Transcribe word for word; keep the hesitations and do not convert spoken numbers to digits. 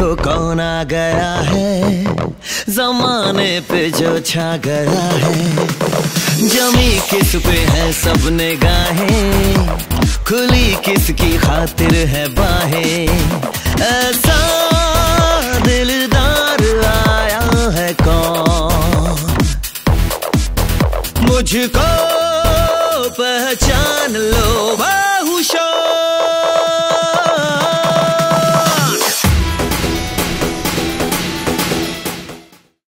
देखो कौन आ गया है, जमाने पे जो छा गया है। जमी किस पे है सब निगाहें, खुली किसकी खातिर है बाहें। ऐसा दिलदार आया है कौन, मुझको पहचान लो